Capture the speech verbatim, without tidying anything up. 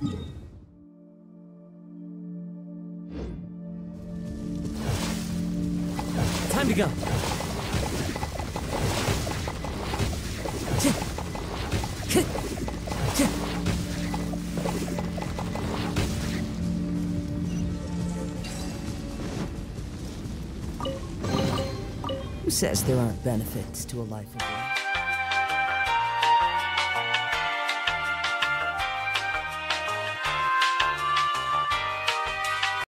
Time to go. Who says there aren't benefits to a life of life?